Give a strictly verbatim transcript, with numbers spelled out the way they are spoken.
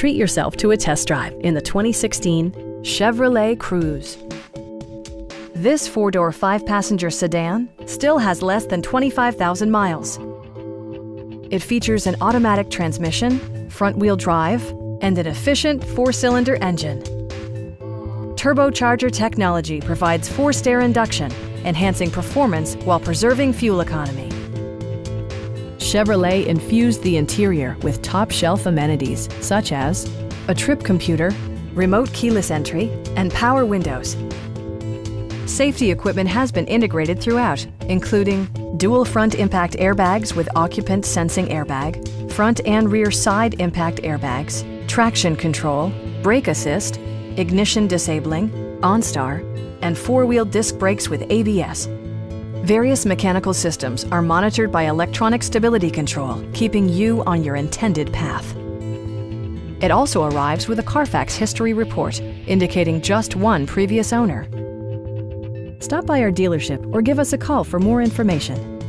treat yourself to a test drive in the twenty sixteen Chevrolet Cruze. This four-door, five-passenger sedan still has less than twenty-five thousand miles. It features an automatic transmission, front-wheel drive, and an efficient four-cylinder engine. Turbocharger technology provides forced air induction, enhancing performance while preserving fuel economy. Chevrolet infused the interior with top-shelf amenities such as a trip computer, remote keyless entry, and power windows. Safety equipment has been integrated throughout, including dual front impact airbags with occupant sensing airbag, front and rear side impact airbags, traction control, brake assist, ignition disabling, OnStar, and four-wheel disc brakes with A B S. Various mechanical systems are monitored by electronic stability control, keeping you on your intended path. It also arrives with a Carfax history report, indicating just one previous owner. Stop by our dealership or give us a call for more information.